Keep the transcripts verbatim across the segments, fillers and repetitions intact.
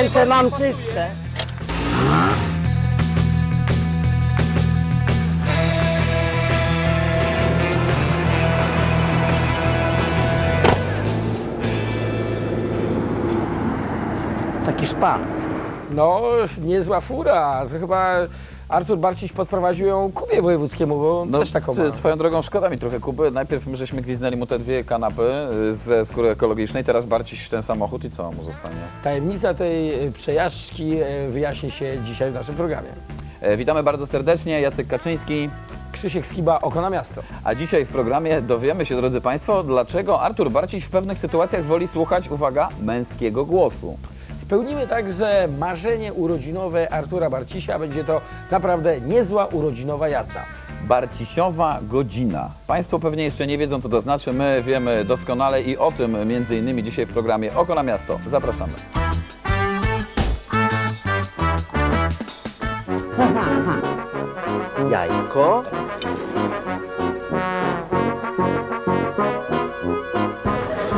Ręce mam czyste. Taki szpan. No, niezła fura. Chyba Artur Barciś podprowadził ją Kubie Wojewódzkiemu, bo no, też taką ma. Swoją drogą szkoda mi trochę Kuby. Najpierw my żeśmy gwizdnęli mu te dwie kanapy ze skóry ekologicznej, teraz Barciś w ten samochód i co mu zostanie? Tajemnica tej przejażdżki wyjaśni się dzisiaj w naszym programie. E, witamy bardzo serdecznie, Jacek Kaczyński. Krzysiek Skiba, Oko na miasto. A dzisiaj w programie dowiemy się, drodzy Państwo, dlaczego Artur Barciś w pewnych sytuacjach woli słuchać, uwaga, męskiego głosu. Spełnimy także marzenie urodzinowe Artura Barcisia. Będzie to naprawdę niezła urodzinowa jazda. Barcisiowa godzina. Państwo pewnie jeszcze nie wiedzą, co to znaczy. My wiemy doskonale i o tym między innymi dzisiaj w programie Oko na miasto. Zapraszamy. Jajko.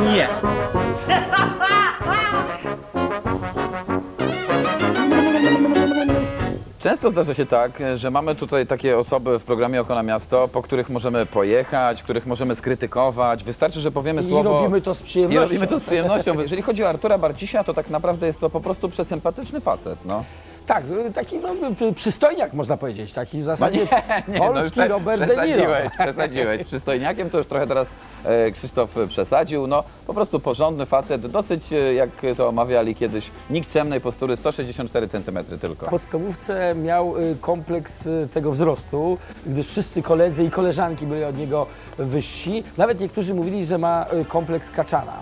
Nie. Często zdarza się tak, że mamy tutaj takie osoby w programie Oko na Miasto, po których możemy pojechać, których możemy skrytykować. Wystarczy, że powiemy I słowo... I robimy to z przyjemnością. I robimy to z przyjemnością. Jeżeli chodzi o Artura Barcisia, to tak naprawdę jest to po prostu przesympatyczny facet, no. Tak, taki no, przystojniak można powiedzieć, taki w zasadzie no nie, nie, polski no, Robert De Niro. Przesadziłeś, przystojniakiem to już trochę teraz e, Krzysztof przesadził, no po prostu porządny facet, dosyć jak to omawiali kiedyś, nikczemnej postury, sto sześćdziesiąt cztery centymetry tylko. W podstawówce miał kompleks tego wzrostu, gdyż wszyscy koledzy i koleżanki byli od niego wyżsi, nawet niektórzy mówili, że ma kompleks kaczana.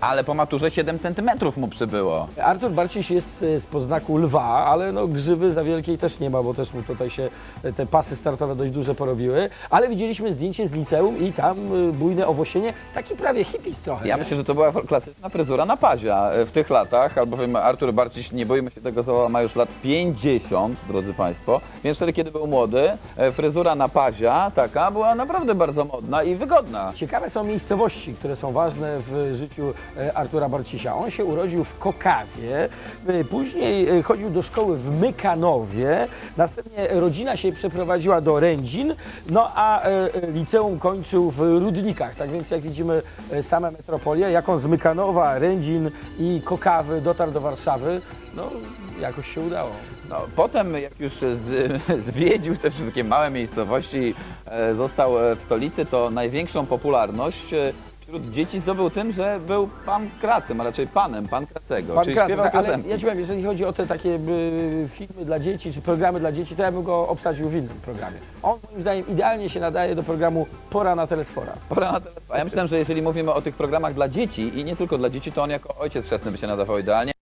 Ale po maturze siedem centymetrów mu przybyło. Artur Barciś jest z poznaku lwa, ale no grzywy za wielkiej też nie ma, bo też mu tutaj się te pasy startowe dość duże porobiły. Ale widzieliśmy zdjęcie z liceum i tam bujne owłosienie, taki prawie hippies trochę. Ja nie? myślę, że to była klasyczna fryzura na pazia w tych latach, albowiem Artur Barciś, nie boimy się tego słowa, ma już lat pięćdziesiąt, drodzy Państwo. Więc wtedy, kiedy był młody, fryzura na pazia taka była naprawdę bardzo modna i wygodna. Ciekawe są miejscowości, które są ważne w życiu Artura Barcisia. On się urodził w Kokawie, później chodził do szkoły w Mykanowie, następnie rodzina się przeprowadziła do Rędzin, no a liceum kończył w Rudnikach. Tak więc jak widzimy same metropolie, jak on z Mykanowa, Rędzin i Kokawy dotarł do Warszawy, no jakoś się udało. No, potem jak już z, zwiedził te wszystkie małe miejscowości, został w stolicy, to największą popularność wśród dzieci zdobył tym, że był pan Kracem, a raczej panem, pan Kracego, pan czyli Kracem, śpiewał tak, ale ja ci powiem, jeżeli chodzi o te takie y, filmy dla dzieci, czy programy dla dzieci, to ja bym go obsadził w innym programie. On moim zdaniem idealnie się nadaje do programu Pora na telesfora. Pora na telesfora. Ja myślałem, że jeżeli mówimy o tych programach dla dzieci i nie tylko dla dzieci, to on jako ojciec chrzestny by się nadawał idealnie.